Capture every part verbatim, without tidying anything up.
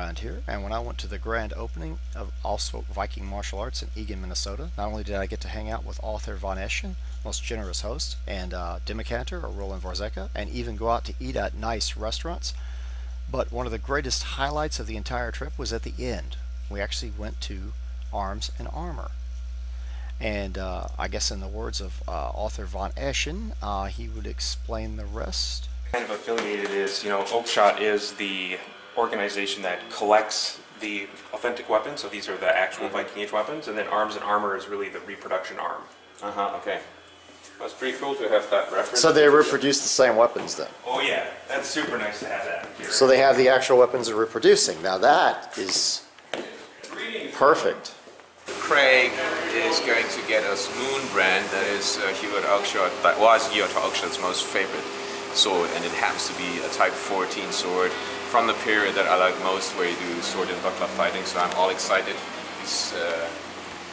Thrand here, and when I went to the grand opening of Asfolk Viking Martial Arts in Eagan, Minnesota, not only did I get to hang out with Arthur Von Eschen, most generous host, and uh, Dimicator, or Roland Warzecha, and even go out to eat at nice restaurants, but one of the greatest highlights of the entire trip was at the end. We actually went to Arms and Armor. And uh, I guess in the words of uh, Arthur Von Eschen, uh, he would explain the rest. Kind of affiliated is, you know, Oakeshott is the organization that collects the authentic weapons, so these are the actual mm-hmm. Viking Age weapons, and then Arms and Armor is really the reproduction arm. Uh-huh, okay. That's pretty cool to have that reference. So they reproduce the same weapons then? Oh yeah, that's super nice to have that here. So they have the actual weapons they're reproducing. Now that is perfect. Craig is going to get us Moonbrand, that is uh, Hubert Oakeshott, that was Hubert Oakeshott's most favorite sword, and it happens to be a type fourteen sword from the period that I like most, where you do sword and buckler fighting, so I'm all excited. He's uh,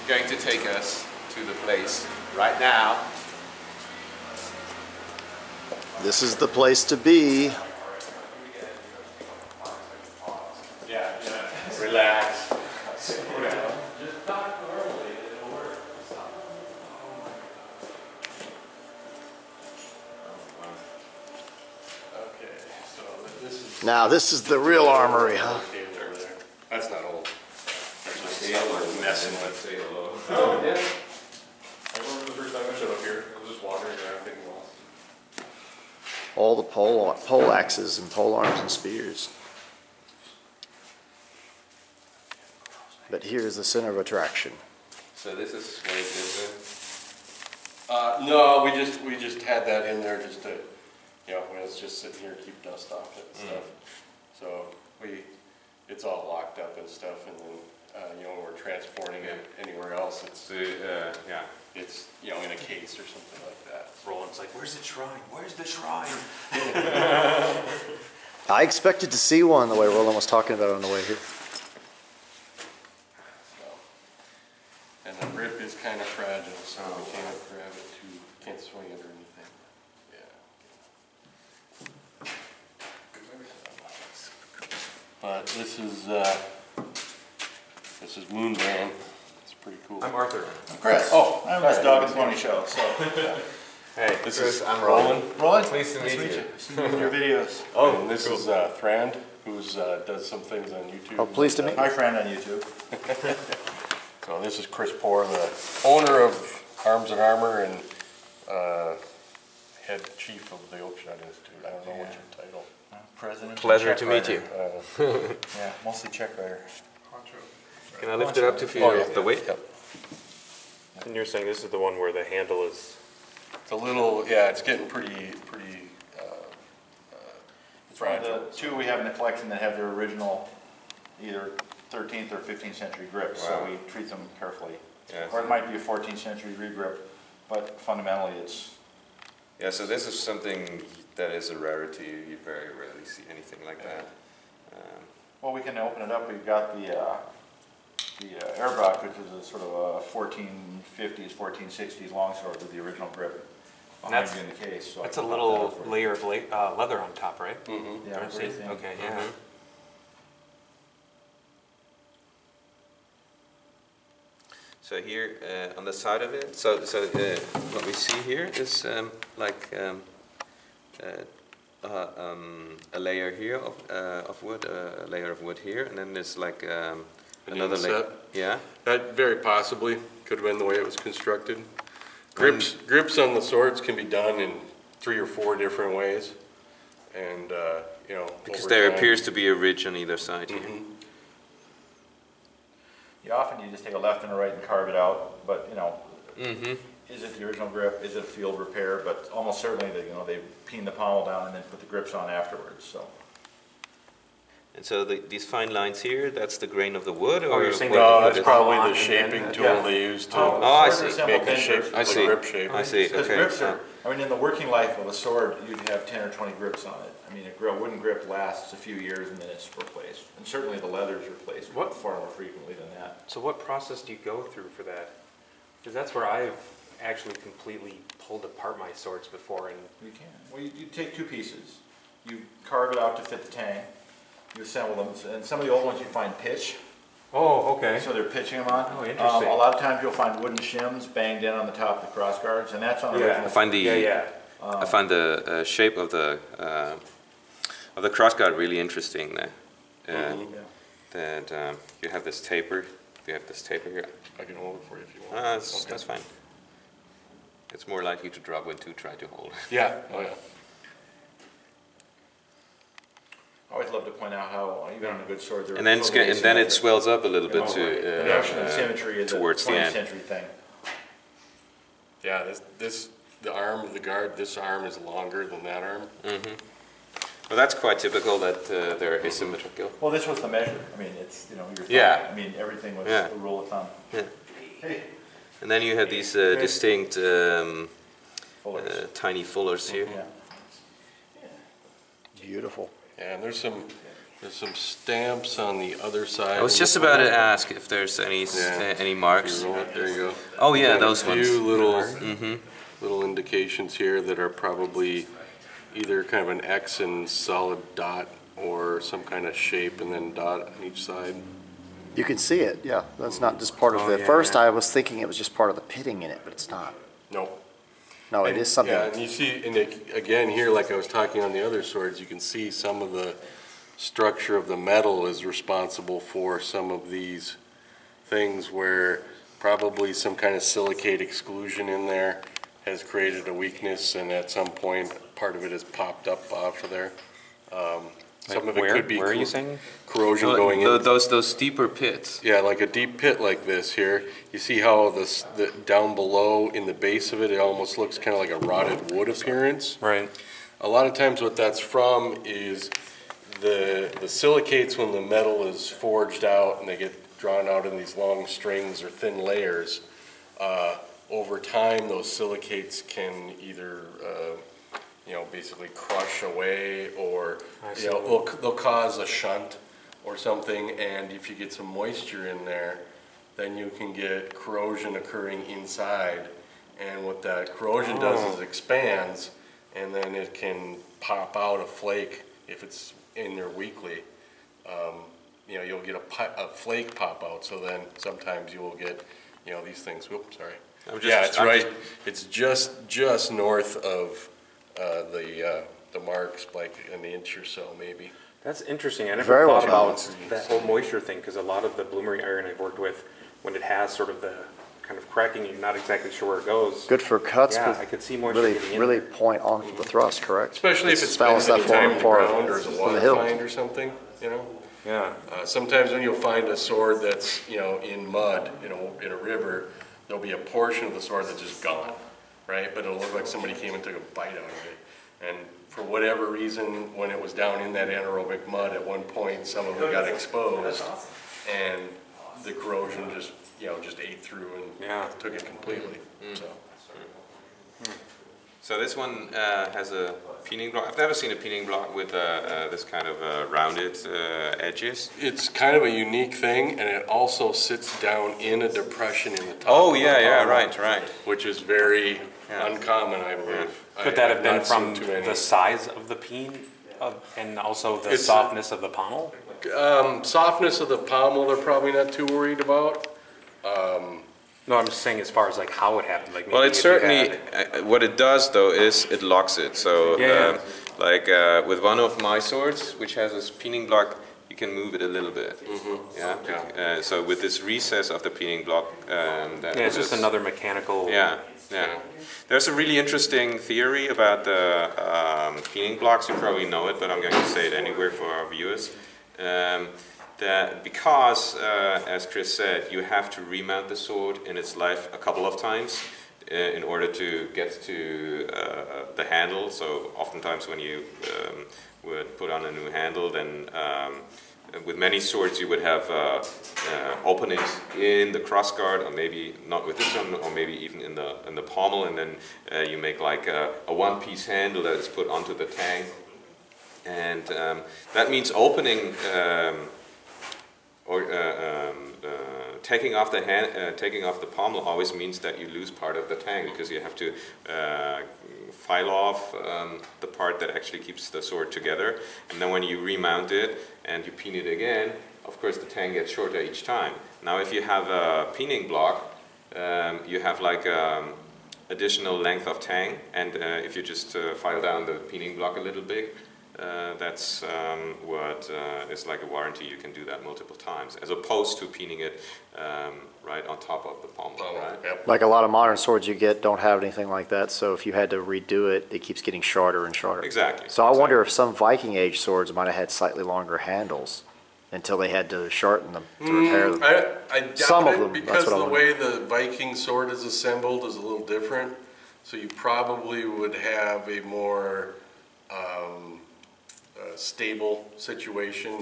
going to take us to the place right now. This is the place to be. Yeah, yeah. Relax. Now this is the real armory, huh? That's not old. There's no like messing with it. Oh yeah. I remember the first time I showed up here. I was just wandering around thinking, well. All the pole pole axes and pole arms and spears. But here is the center of attraction. So this is what it is. Uh, no, we just we just had that in there just to. You know, when it's just sitting here, keep dust off it and stuff. Mm. So we, it's all locked up and stuff, and then, uh, you know, when we're transporting yeah. it anywhere else, it's, uh, yeah, it's, you know, in a case or something like that. Roland's like, where's the shrine? Where's the shrine? I expected to see one the way Roland was talking about it on the way here. So, and the rip is kind of fragile, so oh, we can't wow. grab it too, can't swing it or anything. But this is uh, this is Moonbrand. It's pretty cool. I'm Arthur. I'm Chris. Oh, I'm this Dog and Pony Show. So, yeah. Hey, this Chris, is I'm Roland. Roland, nice to meet you. you. Your videos. Oh, and this cool. is uh, Thrand, who uh, does some things on YouTube. Oh, pleased to meet you. My friend on YouTube. So this is Chris Poor, the owner of Arms and Armor and uh, head chief of the Oakeshott Institute. I don't know yeah. what your title. President Pleasure to meet you. Uh, yeah, mostly check writer. Can I lift Poncho. it up to feel oh, yeah, the yeah, weight? Yeah. And you're saying this is the one where the handle is... It's a little, yeah, it's getting pretty, pretty uh, uh, fragile. The two we have in the collection that have their original either thirteenth or fifteenth century grips, wow. so we treat them carefully. Yeah, or it might be a fourteenth century regrip, but fundamentally it's... Yeah, so this is something that is a rarity. You very rarely see anything like yeah. that. Um, well, we can open it up. We've got the uh, the uh, Airbrock, which is a sort of a fourteen fifties, fourteen sixties longsword with the original grip. And that's in the case. So that's a little layer of le uh, leather on top, right? Mm-hmm. Yeah, see? Okay, yeah. Mm-hmm. So here uh, on the side of it, so so uh, what we see here is um, like um, uh, uh, um, a layer here of uh, of wood, uh, a layer of wood here, and then there's like um, another layer. Yeah, that very possibly could have been the way it was constructed. Grips um, grips on the swords can be done in three or four different ways, and uh, you know because over there time, appears to be a ridge on either side mm-hmm. here. Often you just take a left and a right and carve it out, but you know, mm-hmm. is it the original grip? Is it a field repair? But almost certainly, they, you know, they peen the pommel down and then put the grips on afterwards. So, and so the, these fine lines here—that's the grain of the wood, or oh, you're saying no? That's probably the shaping then, uh, tool yeah. they use to oh, oh, I see. make the shape, I see. grip shape. I see. Okay. Grips are, I mean, in the working life of a sword, you'd have ten or twenty grips on it. I mean, a wooden grip lasts a few years and then it's replaced. And certainly the leather is replaced what? far more frequently than that. So what process do you go through for that? Because that's where I've actually completely pulled apart my swords before. And you can. Well, you, you take two pieces. You carve it out to fit the tang. you assemble them, and some of the old ones you find pitch. Oh, okay. So they're pitching them on. Oh, interesting. Um, a lot of times you'll find wooden shims banged in on the top of the cross guards, and that's on the yeah. original. I find the yeah, yeah. Um, I find the uh, shape of the uh, of the cross guard really interesting. There, uh, mm-hmm. yeah. that um, you have this taper. You have this taper here. I can hold it for you if you want. Uh, that's, okay. that's fine. It's more likely to drop when two try to hold. Yeah. Oh yeah. I always love to point out how even on a good sword, and then totally and then it swells up a little bit oh, to uh, uh, uh, symmetry is towards the end. Century thing. Yeah, this this the arm of the guard. This arm is longer than that arm. Mm-hmm. Well, that's quite typical that uh, they're mm-hmm. asymmetrical. Well, this was the measure. I mean, it's you know your thumb. Yeah. I mean, everything was yeah. a rule of thumb. Yeah. Hey. And then you have these uh, distinct um, fullers. Uh, tiny fullers here. Yeah. Yeah. Beautiful. Yeah, and there's some there's some stamps on the other side. I was just about to ask if there's any yeah. uh, any marks. You roll it, there you go. Oh yeah, and those a few ones. Few little mm-hmm. little indications here that are probably either kind of an X and solid dot, or some kind of shape and then dot on each side. You can see it. Yeah, that's not just part of oh, the. At yeah, first, yeah. I was thinking it was just part of the pitting in it, but it's not. No. No, and, it is something. Yeah, and you see, and it, again here, like I was talking on the other swords, you can see some of the structure of the metal is responsible for some of these things where probably some kind of silicate exclusion in there has created a weakness, and at some point part of it has popped up off of there. Um, Some like of it where, could be where are you saying? corrosion well, going the, in. Those, those deeper pits. Yeah, like a deep pit like this here. You see how this, the, down below in the base of it, it almost looks kind of like a rotted wood appearance. Right. A lot of times what that's from is the, the silicates when the metal is forged out and they get drawn out in these long strings or thin layers. Uh, over time, those silicates can either... Uh, you know, basically crush away, or you know, they'll, they'll cause a shunt or something, and if you get some moisture in there, then you can get corrosion occurring inside, and what that corrosion oh. does is expands, and then it can pop out a flake if it's in there weakly. Um, you know, you'll get a, a flake pop out, so then sometimes you will get, you know, these things, whoops, sorry. I'm just, yeah, it's I'm right, just... it's just, just north of Uh, the uh, the marks, like an inch or so, maybe. That's interesting. I never Very thought well about that whole moisture thing, because a lot of the bloomery iron I've worked with, when it has sort of the kind of cracking, you're not exactly sure where it goes. Good for cuts. Yeah, I could see moisture really, in. really point off mm-hmm. the thrust, correct? Especially it's if it's balanced that form for a water find or something, you know. Yeah. Uh, sometimes when you'll find a sword that's you know in mud, you know, in a river, there'll be a portion of the sword that's just gone. Right, but it'll look like somebody came and took a bite out of it. And for whatever reason, when it was down in that anaerobic mud, at one point some of it got exposed, and the corrosion just, you know, just ate through and yeah. took it completely. Mm. So. Mm. So this one uh, has a peening block. I've never seen a peening block with uh, uh, this kind of uh, rounded uh, edges. It's kind of a unique thing, and it also sits down in a depression in the top. Oh yeah, top yeah, right, right. Which is very. Yeah. Uncommon, I believe. Yeah. Could that have been from the size of the peen of, and also the it's softness a, of the pommel? Um, softness of the pommel, they're probably not too worried about. Um, no, I'm just saying as far as like how it happened. Like well, it certainly, uh, what it does though is it locks it. So yeah. um, like uh, with one of my swords, which has this peening block, you can move it a little bit. Mm-hmm. Yeah. yeah. Uh, so with this recess of the peening block, um, that yeah, it's just another mechanical. Yeah. Yeah. There's a really interesting theory about the um, peening blocks. You probably know it, but I'm going to say it anywhere for our viewers. Um, that because, uh, as Chris said, you have to remount the sword in its life a couple of times uh, in order to get to uh, the handle. So oftentimes when you um, would put on a new handle, then um, with many swords you would have uh, uh, openings in the crossguard, or maybe not with this one, or maybe even in the in the pommel, and then uh, you make like a, a one-piece handle that is put onto the tang, and um, that means opening um, or uh, um, uh, taking off the hand, uh, taking off the pommel always means that you lose part of the tang, because you have to uh, file off um, the part that actually keeps the sword together. And then when you remount it and you pin it again, of course the tang gets shorter each time. Now if you have a pinning block, um, you have like um, additional length of tang, and uh, if you just uh, file down the pinning block a little bit, Uh, that's um, what uh, is like a warranty. You can do that multiple times, as opposed to pinning it um, right on top of the pommel. Oh, right? Yep. Like a lot of modern swords you get don't have anything like that, so if you had to redo it, it keeps getting shorter and shorter. Exactly. So exactly. I wonder if some Viking Age swords might have had slightly longer handles until they had to shorten them to mm, repair them. I, I doubt some it, of them, because that's what the I'm way wondering. The Viking sword is assembled is a little different, so you probably would have a more um, Uh, stable situation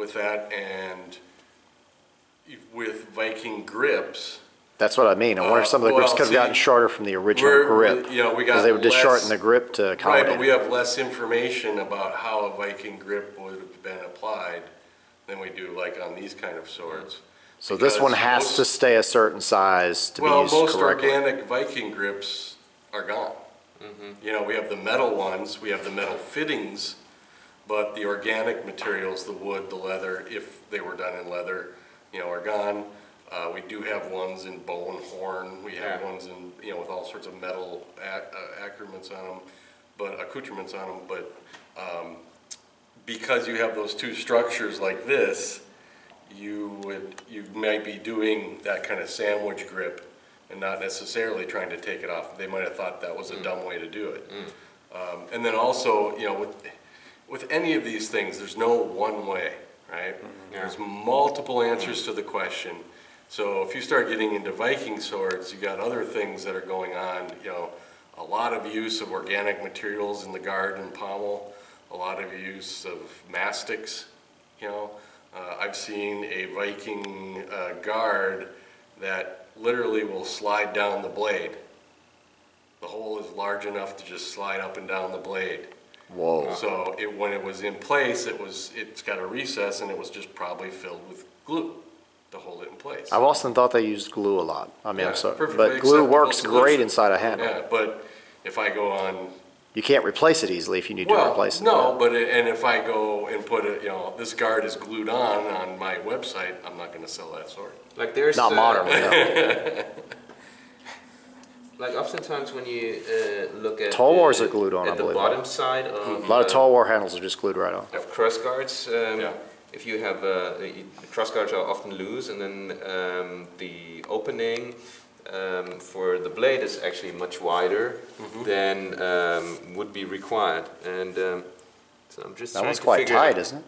with that, and with Viking grips. That's what I mean. I wonder uh, if some of the well, grips could have gotten shorter from the original grip. You know, we got they would less, just shorten the grip to accommodate. Right, but we have less information about how a Viking grip would have been applied than we do like on these kind of swords. So because this one has most, to stay a certain size to well, be used most correctly. Organic Viking grips are gone. Mm-hmm. You know, we have the metal ones, we have the metal fittings, but the organic materials, the wood, the leather, if they were done in leather, you know, are gone. Uh, we do have ones in bow and horn. We have yeah. ones in, you know, with all sorts of metal accoutrements on them, but accoutrements on them. But um, because you have those two structures like this, you would, you might be doing that kind of sandwich grip, and not necessarily trying to take it off. They might have thought that was a mm. dumb way to do it. Mm. Um, and then also, you know, with With any of these things, there's no one way, right? Mm-hmm. Yeah. There's multiple answers to the question. So if you start getting into Viking swords, you got other things that are going on. You know, a lot of use of organic materials in the guard and pommel, a lot of use of mastics. You know, uh, I've seen a Viking uh, guard that literally will slide down the blade. The hole is large enough to just slide up and down the blade. Whoa. So it, when it was in place, it was, it's got a recess, and it was just probably filled with glue to hold it in place. I've often thought they used glue a lot. I mean, yeah, I'm sorry, but glue works great inside a handle. Yeah, but if I go on... You can't replace it easily if you need well, to replace it. no, now. but it, and if I go and put it, you know, this guard is glued on on my website, I'm not going to sell that sword. Like there's not uh, modern. No. Like oftentimes when you uh, look at tall wars the, are glued on, at I believe. the bottom that. side of a lot of uh, tall war handles are just glued right on. Of cross guards, um, yeah. if you have uh, cross guards are often loose, and then um, the opening um, for the blade is actually much wider mm-hmm. than um, would be required. And um, so I'm just that one's to quite tight, isn't it?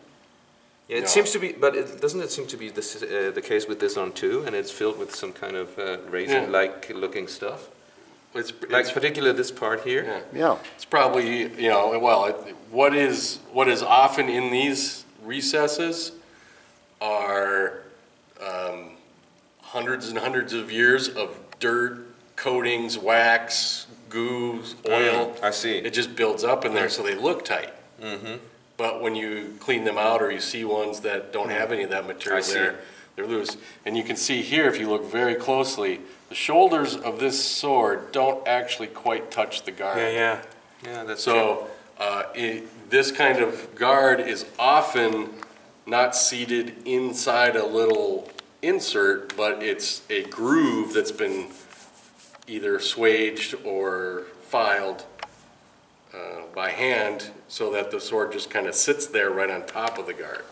Yeah, it no. seems to be, but it, doesn't it seem to be this, uh, the case with this on too? And it's filled with some kind of uh, razor-like yeah. looking stuff. It's, like it's, particularly this part here. Yeah. yeah. It's probably, you know, well, it, what is what is often in these recesses are um, hundreds and hundreds of years of dirt, coatings, wax, goo, oil. Mm, I see. It just builds up in there, so they look tight. Mm-hmm. But when you clean them out, or you see ones that don't have any of that material there, they're loose. And you can see here, if you look very closely, the shoulders of this sword don't actually quite touch the guard. Yeah, yeah. Yeah, that's so, true. Uh, it, this kind of guard is often not seated inside a little insert, but it's a groove that's been either swaged or filed uh, by hand, so that the sword just kind of sits there right on top of the guard.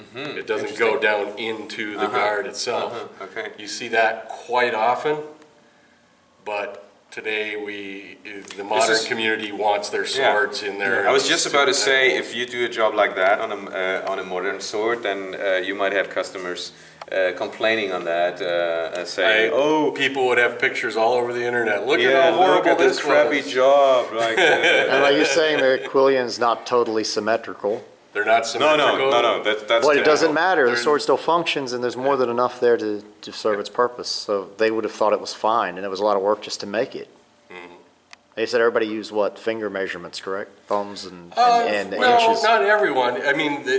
Mm-hmm. It doesn't go down into the uh-huh. guard itself. Uh-huh. Okay. You see that quite often, but today we, the modern is, community wants their swords yeah. in there. Yeah. I was just about to say, if you do a job like that on a, uh, on a modern sword, then uh, you might have customers uh, complaining on that, uh, saying, I, "Oh, people would have pictures all over the internet. Look yeah, at how horrible look at this, this crappy job!" Like, uh, and are you saying the Aquilian's not totally symmetrical? They're not symmetrical. No, no, no, no. That, that's but it doesn't matter. They're the sword still functions, and there's more than enough there to, to serve yeah. its purpose. So they would have thought it was fine, and it was a lot of work just to make it. Mm-hmm. They said everybody used, what, finger measurements, correct? Thumbs and, uh, and, and no, inches. No, not everyone. I mean, the,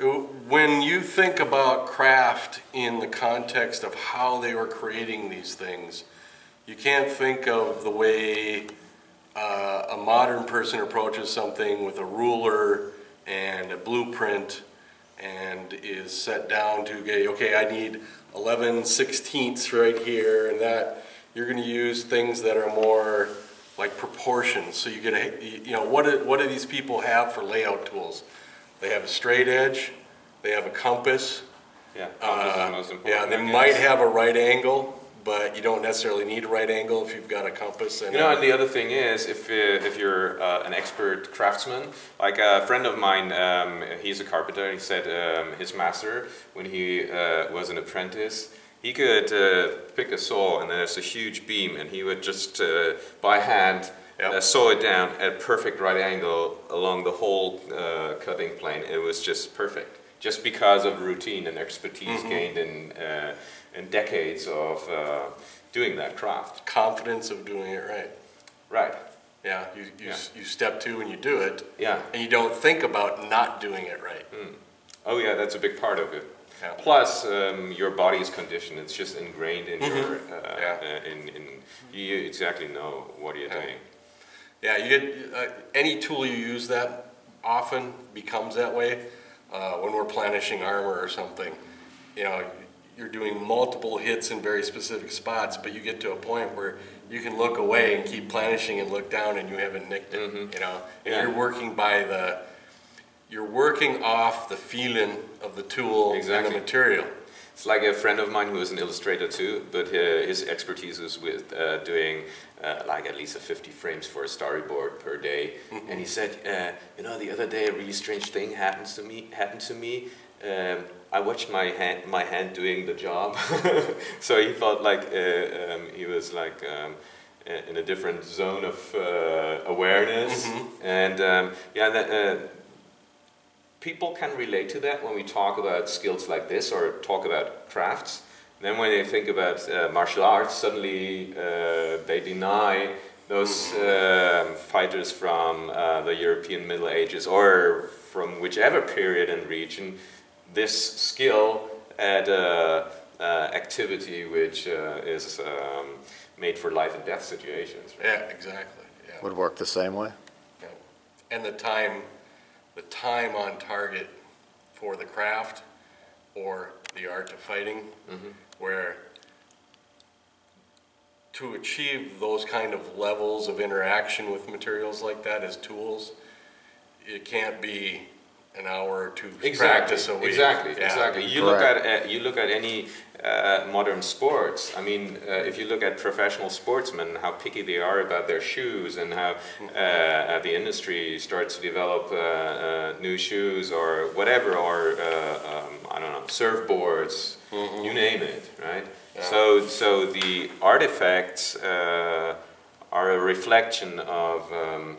When you think about craft in the context of how they were creating these things, you can't think of the way uh, a modern person approaches something with a ruler and a blueprint and is set down to, okay, okay I need eleven sixteenths right here and that. You're going to use things that are more like proportions. So you get a, you know, what do, what do these people have for layout tools? They have a straight edge, they have a compass. Yeah, compass uh, is the most important. Yeah, they might have a right angle, but you don't necessarily need a right angle if you've got a compass. And you know, and the other thing is, if, uh, if you're uh, an expert craftsman, like a friend of mine, um, he's a carpenter, he said um, his master, when he uh, was an apprentice, he could uh, pick a saw and there's a huge beam and he would just, uh, by hand, Yep. Uh, saw it down at a perfect right angle along the whole uh, cutting plane. It was just perfect, just because of routine and expertise mm-hmm. gained in uh, in decades of uh, doing that craft. Confidence of doing it right. Right. Yeah. You you, yeah. you step to and you do it. Yeah. And you don't think about not doing it right. Mm. Oh yeah, that's a big part of it. Yeah. Plus, um, your body is conditioned. It's just ingrained in mm-hmm. your. Uh, yeah. Uh, in in you exactly know what you're yeah. doing. Yeah, you get, uh, any tool you use that often becomes that way. Uh, when we're planishing armor or something, you know, you're doing multiple hits in very specific spots, but you get to a point where you can look away and keep planishing and look down, and you haven't nicked it. Mm-hmm. You know, and yeah. you're working by the, you're working off the feeling of the tool exactly. and the material. It's like a friend of mine who is an illustrator too, but uh, his expertise is with uh, doing uh, like at least a fifty frames for a storyboard per day. Mm-hmm. And he said, uh, you know, the other day a really strange thing happens to me. Happened to me. Um, I watched my hand, my hand doing the job. So he felt like uh, um, he was like um, in a different zone of uh, awareness. Mm-hmm. And um, yeah, that. Uh, People can relate to that when we talk about skills like this or talk about crafts. And then when they think about uh, martial arts, suddenly uh, they deny those uh, fighters from uh, the European Middle Ages or from whichever period and region this skill at uh, uh, activity which uh, is um, made for life and death situations. Right? Yeah, exactly. Yeah. Would work the same way. Yeah. And the time... the time on target for the craft or the art of fighting, mm-hmm. where to achieve those kind of levels of interaction with materials like that as tools, it can't be an hour or two exactly. practice a week. Exactly, yeah. exactly. You look at uh, you look at any uh, modern sports. I mean, uh, if you look at professional sportsmen, how picky they are about their shoes, and how uh, the industry starts to develop uh, uh, new shoes or whatever, or uh, um, I don't know, surfboards. Mm-hmm. You name it, right? Yeah. So, so the artifacts uh, are a reflection of. Um,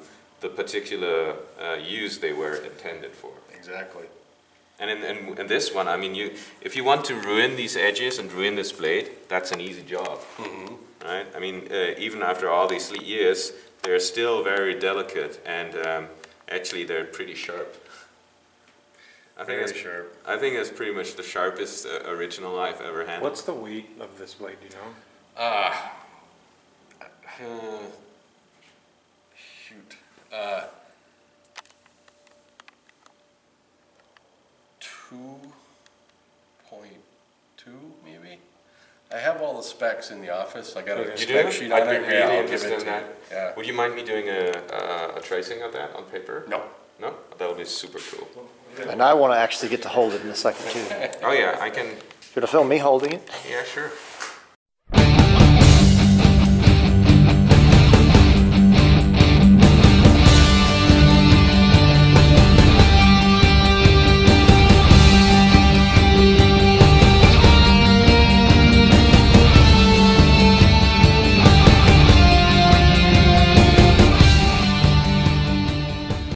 the particular uh, use they were intended for. Exactly. And in, in, in this one, I mean, you if you want to ruin these edges and ruin this blade, that's an easy job, mm-hmm. right? I mean, uh, even after all these years, they're still very delicate and um, actually they're pretty sharp. I think very that's, sharp. I think that's pretty much the sharpest uh, original I've ever had. What's the weight of this blade, do you know? Ah. Uh, uh, shoot. Uh, two point two maybe? I have all the specs in the office. I got a spec sheet on it. Yeah, I'll give it to you. Yeah. Would you mind me doing a, uh, a tracing of that on paper? No. No? That would be super cool. And I want to actually get to hold it in a second too. Oh yeah, I can. You're going to film me holding it? Yeah, sure.